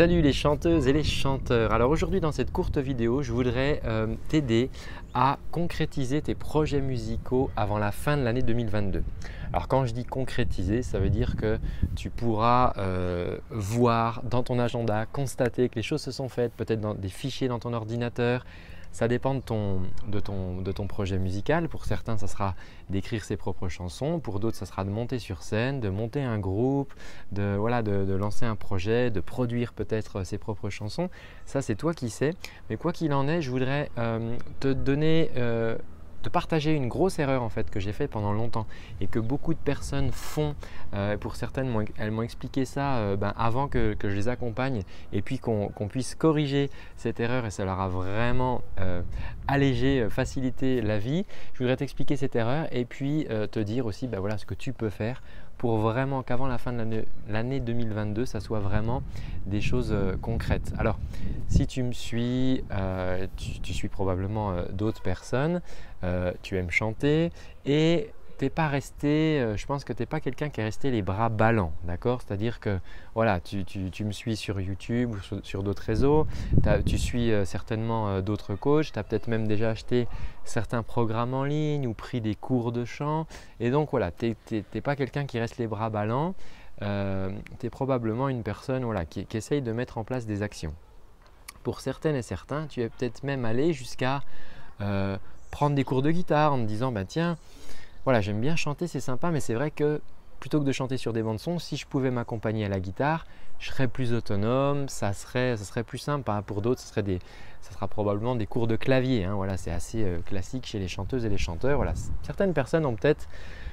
Salut les chanteuses et les chanteurs. Alors aujourd'hui dans cette courte vidéo, je voudrais t'aider à concrétiser tes projets musicaux avant la fin de l'année 2022. Alors quand je dis concrétiser, ça veut dire que tu pourras voir dans ton agenda, constater que les choses se sont faites, peut-être dans des fichiers dans ton ordinateur. Ça dépend de ton projet musical. Pour certains, ça sera d'écrire ses propres chansons. Pour d'autres, ça sera de monter sur scène, de monter un groupe, de lancer un projet, de produire peut-être ses propres chansons. Ça, c'est toi qui sais. Mais quoi qu'il en est, je voudrais te partager une grosse erreur en fait que j'ai fait pendant longtemps et que beaucoup de personnes font. Pour certaines, elles m'ont expliqué ça avant que je les accompagne et puis qu'on puisse corriger cette erreur, et ça leur a vraiment allégé, facilité la vie. Je voudrais t'expliquer cette erreur et puis te dire aussi voilà ce que tu peux faire pour vraiment qu'avant la fin de l'année 2022, ça soit vraiment des choses concrètes. Alors, si tu me suis, tu suis probablement d'autres personnes, tu aimes chanter et t'es pas resté, je pense que tu n'es pas quelqu'un qui est resté les bras ballants, d'accord? C'est-à-dire que voilà, tu me suis sur YouTube ou sur d'autres réseaux, tu suis certainement d'autres coachs, tu as peut-être même déjà acheté certains programmes en ligne ou pris des cours de chant. Et donc voilà, tu n'es pas quelqu'un qui reste les bras ballants, tu es probablement une personne qui essaye de mettre en place des actions. Pour certaines et certains, tu es peut-être même allé jusqu'à prendre des cours de guitare en me disant tiens, voilà, j'aime bien chanter, c'est sympa, mais c'est vrai que plutôt que de chanter sur des bandes son, si je pouvais m'accompagner à la guitare, je serais plus autonome, ça serait plus simple. Pour d'autres, ça sera probablement des cours de clavier. Voilà, c'est assez classique chez les chanteuses et les chanteurs. Voilà, certaines personnes ont peut-être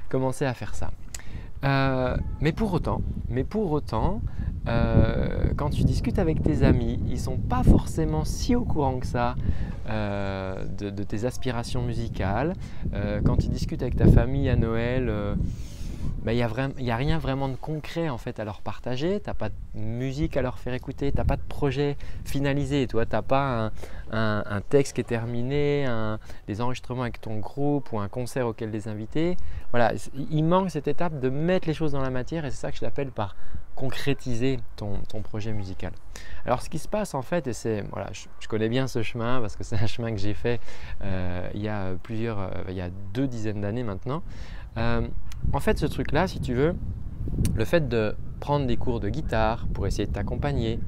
commencé à faire ça. Mais pour autant, quand tu discutes avec tes amis, ils ne sont pas forcément si au courant que ça de tes aspirations musicales. Quand tu discutes avec ta famille à Noël, il n'y a rien vraiment de concret en fait à leur partager. Tu n'as pas de musique à leur faire écouter, tu n'as pas de projet finalisé. Tu n'as pas un texte qui est terminé, des enregistrements avec ton groupe ou un concert auquel les inviter. Voilà, il manque cette étape de mettre les choses dans la matière, et c'est ça que je l'appelle par concrétiser ton projet musical. Alors ce qui se passe en fait, et c'est voilà, je connais bien ce chemin parce que c'est un chemin que j'ai fait il y a 2 dizaines d'années maintenant. En fait, ce truc là, si tu veux, le fait de prendre des cours de guitare pour essayer de t'accompagner,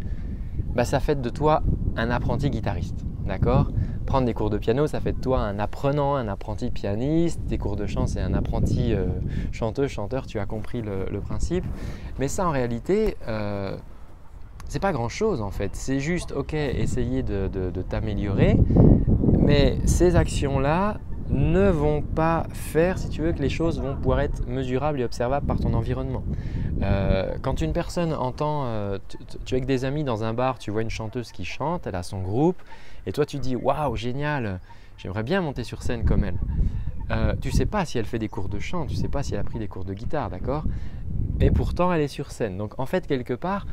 ça fait de toi un apprenti guitariste, d'accord? Prendre des cours de piano, ça fait de toi un apprenant, un apprenti pianiste. Tes cours de chant, c'est un apprenti chanteuse, chanteur, tu as compris le principe. Mais ça, en réalité, c'est pas grand-chose en fait. C'est juste, ok, essayer de t'améliorer, mais ces actions-là ne vont pas faire, si tu veux, que les choses vont pouvoir être mesurables et observables par ton environnement. Quand une personne entend, tu es avec des amis dans un bar, tu vois une chanteuse qui chante, elle a son groupe, et toi tu dis « Waouh, génial, j'aimerais bien monter sur scène comme elle. » Tu ne sais pas si elle fait des cours de chant, tu ne sais pas si elle a pris des cours de guitare, d'accord? Et pourtant, elle est sur scène. Donc en fait, quelque part,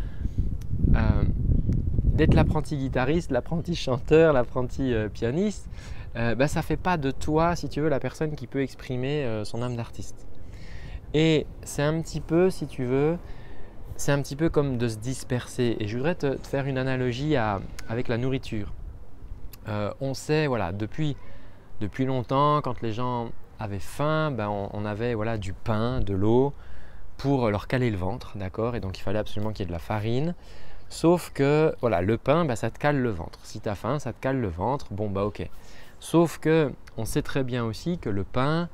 d'être l'apprenti guitariste, l'apprenti chanteur, l'apprenti pianiste, ça ne fait pas de toi, si tu veux, la personne qui peut exprimer son âme d'artiste. Et c'est un petit peu, si tu veux, c'est un petit peu comme de se disperser. Et je voudrais te faire une analogie avec la nourriture. On sait, voilà, depuis longtemps, quand les gens avaient faim, on avait du pain, de l'eau pour leur caler le ventre, d'accord? Et donc, il fallait absolument qu'il y ait de la farine. Sauf que, voilà, le pain, ça te cale le ventre. Si tu as faim, ça te cale le ventre. Bon, ok. Sauf que on sait très bien aussi que le pain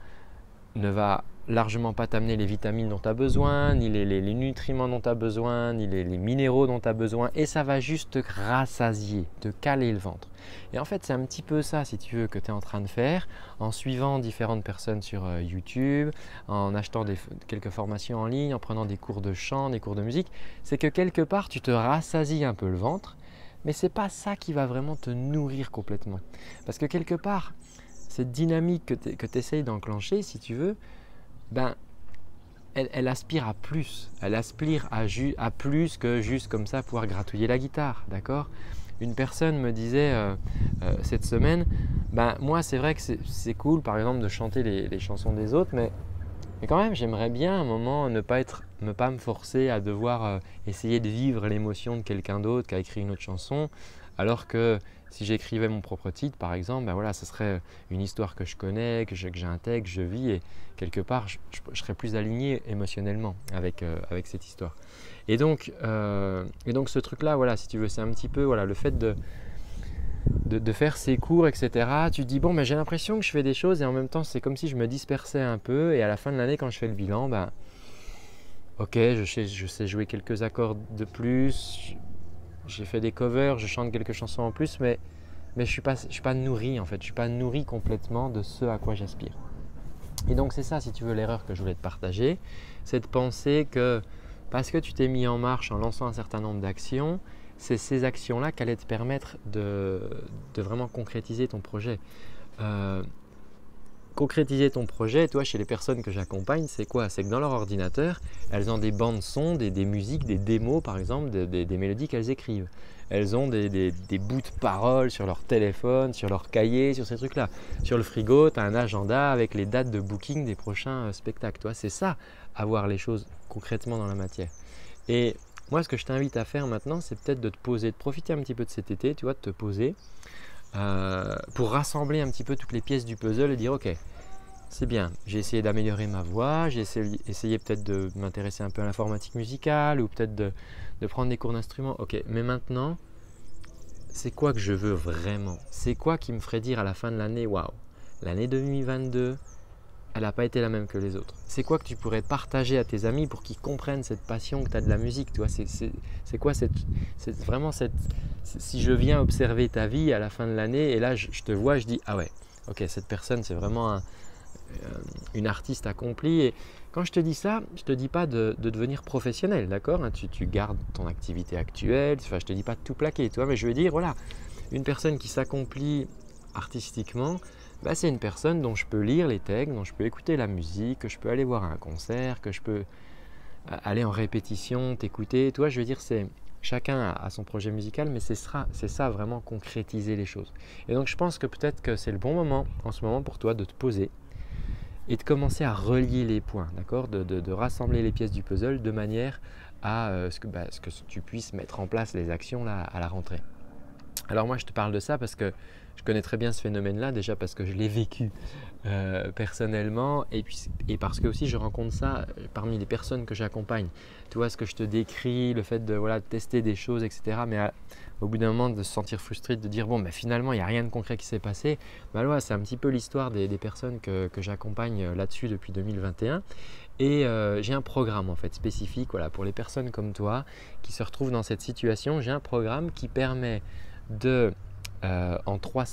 ne va largement pas t'amener les vitamines dont tu as besoin, ni les nutriments dont tu as besoin, ni les minéraux dont tu as besoin, et ça va juste te rassasier, te caler le ventre. Et en fait, c'est un petit peu ça, si tu veux, que tu es en train de faire en suivant différentes personnes sur YouTube, en achetant quelques formations en ligne, en prenant des cours de chant, des cours de musique. C'est que quelque part, tu te rassasies un peu le ventre, mais ce n'est pas ça qui va vraiment te nourrir complètement. Parce que quelque part, cette dynamique que tu essayes d'enclencher, si tu veux, elle aspire à plus. Elle aspire à plus que juste comme ça pouvoir gratouiller la guitare, d'accord? Une personne me disait cette semaine, moi c'est vrai que c'est cool par exemple de chanter les chansons des autres, mais Mais quand même, j'aimerais bien à un moment ne pas me forcer à devoir essayer de vivre l'émotion de quelqu'un d'autre qui a écrit une autre chanson, alors que si j'écrivais mon propre titre par exemple, ben voilà, ce serait une histoire que je connais, que j'intègre, que je vis, et quelque part je serais plus aligné émotionnellement avec cette histoire. Et donc, ce truc-là, voilà, si tu veux, c'est un petit peu voilà, le fait de faire ces cours, etc. Tu te dis, bon, ben, j'ai l'impression que je fais des choses et en même temps, c'est comme si je me dispersais un peu, et à la fin de l'année, quand je fais le bilan, ben, ok, je sais jouer quelques accords de plus, j'ai fait des covers, je chante quelques chansons en plus, mais je suis pas nourri en fait, je suis pas nourri complètement de ce à quoi j'aspire. Et donc c'est ça, si tu veux, l'erreur que je voulais te partager, c'est de penser que parce que tu t'es mis en marche en lançant un certain nombre d'actions, c'est ces actions-là qui allaient te permettre de vraiment concrétiser ton projet. Concrétiser ton projet, toi, chez les personnes que j'accompagne, c'est quoi? C'est que dans leur ordinateur, elles ont des bandes son, des musiques, des démos par exemple, des mélodies qu'elles écrivent. Elles ont des bouts de paroles sur leur téléphone, sur leur cahier, sur ces trucs-là. Sur le frigo, tu as un agenda avec les dates de booking des prochains spectacles. Toi, c'est ça, avoir les choses concrètement dans la matière. Et moi, ce que je t'invite à faire maintenant, c'est peut-être de te poser, de profiter un petit peu de cet été, tu vois, de te poser. Pour rassembler un petit peu toutes les pièces du puzzle et dire ok, c'est bien, j'ai essayé d'améliorer ma voix, j'ai essayé peut-être de m'intéresser un peu à l'informatique musicale, ou peut-être de prendre des cours d'instruments, ok, mais maintenant c'est quoi que je veux vraiment? C'est quoi qui me ferait dire à la fin de l'année, waouh, l'année 2022 elle n'a pas été la même que les autres? C'est quoi que tu pourrais partager à tes amis pour qu'ils comprennent cette passion que tu as de la musique? C'est quoi vraiment cette… Si je viens observer ta vie à la fin de l'année et là je te vois, je dis « Ah ouais, ok, cette personne c'est vraiment une artiste accomplie ». Et quand je te dis ça, je ne te dis pas de devenir professionnel, d'accord? Tu gardes ton activité actuelle, enfin, je ne te dis pas de tout plaquer, tu vois, mais je veux dire, voilà, une personne qui s'accomplit artistiquement, bah, c'est une personne dont je peux lire les textes, dont je peux écouter la musique, que je peux aller voir à un concert, que je peux aller en répétition, t'écouter. Toi, je veux dire, c'est chacun a son projet musical, mais c'est ça vraiment concrétiser les choses. Et donc, je pense que peut-être que c'est le bon moment en ce moment pour toi de te poser et de commencer à relier les points, d'accord, de rassembler les pièces du puzzle de manière à ce que tu puisses mettre en place les actions là, à la rentrée. Alors moi, je te parle de ça parce que je connais très bien ce phénomène-là, déjà parce que je l'ai vécu personnellement, et parce que aussi je rencontre ça parmi les personnes que j'accompagne. Tu vois ce que je te décris, le fait de voilà, tester des choses, etc. Mais au bout d'un moment, de se sentir frustré, de dire « bon, ben, finalement, il n'y a rien de concret qui s'est passé », ben, ouais, c'est un petit peu l'histoire des personnes que j'accompagne là-dessus depuis 2021. Et j'ai un programme en fait spécifique voilà, pour les personnes comme toi qui se retrouvent dans cette situation. J'ai un programme qui permet de… en 3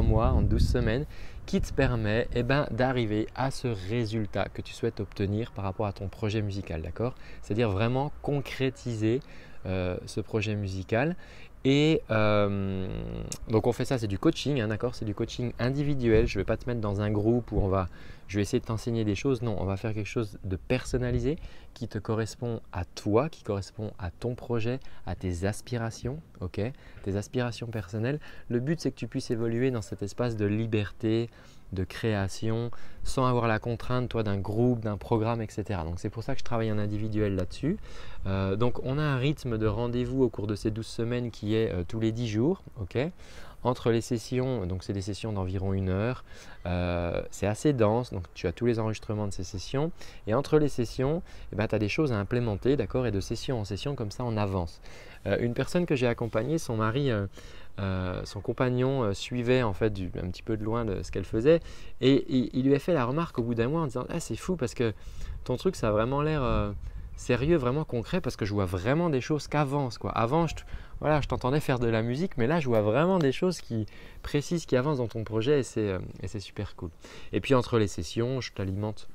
mois, en 12 semaines, qui te permet eh ben, d'arriver à ce résultat que tu souhaites obtenir par rapport à ton projet musical, d'accord? C'est-à-dire vraiment concrétiser ce projet musical. Et donc on fait ça, c'est du coaching, hein, d'accord? C'est du coaching individuel, je ne vais pas te mettre dans un groupe où je vais essayer de t'enseigner des choses, non, on va faire quelque chose de personnalisé qui te correspond à toi, qui correspond à ton projet, à tes aspirations, ok? Tes aspirations personnelles. Le but, c'est que tu puisses évoluer dans cet espace de liberté, de création, sans avoir la contrainte, toi, d'un groupe, d'un programme, etc. Donc, c'est pour ça que je travaille en individuel là-dessus. Donc, on a un rythme de rendez-vous au cours de ces 12 semaines qui est tous les 10 jours. Okay ? Entre les sessions, donc c'est des sessions d'environ 1 heure, c'est assez dense, donc tu as tous les enregistrements de ces sessions. Et entre les sessions, eh ben, tu as des choses à implémenter, d'accord ? Et de session en session, comme ça, on avance. Une personne que j'ai accompagnée, son mari… son compagnon suivait en fait un petit peu de loin de ce qu'elle faisait, et il lui a fait la remarque au bout d'un mois en disant « Ah, c'est fou parce que ton truc ça a vraiment l'air sérieux, vraiment concret, parce que je vois vraiment des choses qui avancent. » Avant, je t'entendais faire de la musique, mais là je vois vraiment des choses qui précisent, qui avancent dans ton projet, et c'est super cool. Et puis entre les sessions, je t'alimente,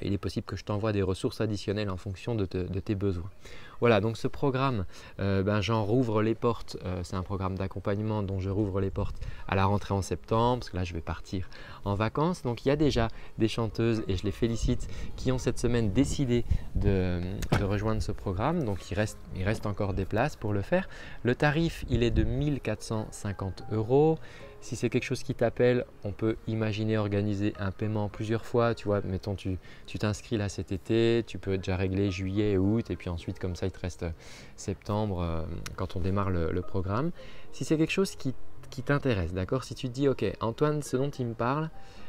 il est possible que je t'envoie des ressources additionnelles en fonction de tes besoins. Voilà, donc ce programme, j'en rouvre les portes, c'est un programme d'accompagnement dont je rouvre les portes à la rentrée en septembre, parce que là je vais partir en vacances. Donc il y a déjà des chanteuses, et je les félicite, qui ont cette semaine décidé de rejoindre ce programme. Donc il reste encore des places pour le faire. Le tarif, il est de 1450 €. Si c'est quelque chose qui t'appelle, on peut imaginer organiser un paiement plusieurs fois. Tu vois, mettons, tu t'inscris là cet été, tu peux déjà régler juillet et août, et puis ensuite comme ça il te reste septembre quand on démarre le programme. Si c'est quelque chose qui t'intéresse, d'accord, si tu te dis ok Antoine, ce dont il me parle,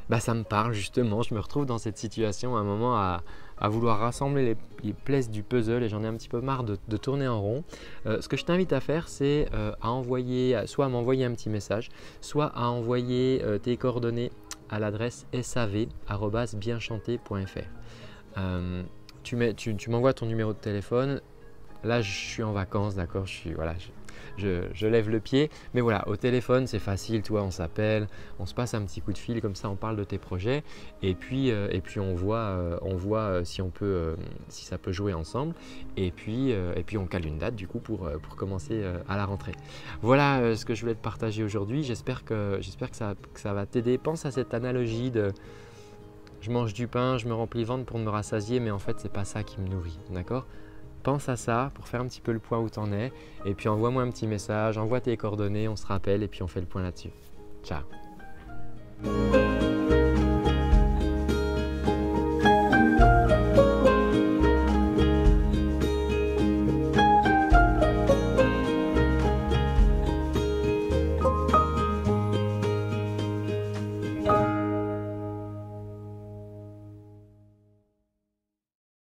bah ça me parle justement, je me retrouve dans cette situation à un moment à vouloir rassembler les pièces du puzzle et j'en ai un petit peu marre de tourner en rond. Ce que je t'invite à faire, c'est soit à m'envoyer un petit message, soit à envoyer tes coordonnées à l'adresse sav@bienchanter.fr. Tu m'envoies ton numéro de téléphone. Là, je suis en vacances, d'accord, je lève le pied, mais voilà, au téléphone c'est facile, tu vois, on s'appelle, on se passe un petit coup de fil, comme ça on parle de tes projets et puis on voit si ça peut jouer ensemble et puis on cale une date du coup pour commencer à la rentrée. Voilà ce que je voulais te partager aujourd'hui. J'espère que ça va t'aider. Pense à cette analogie de je mange du pain, je me remplis le ventre pour me rassasier, mais en fait c'est pas ça qui me nourrit, d'accord? Pense à ça pour faire un petit peu le point où tu en es et puis envoie-moi un petit message, envoie tes coordonnées, on se rappelle et puis on fait le point là-dessus. Ciao.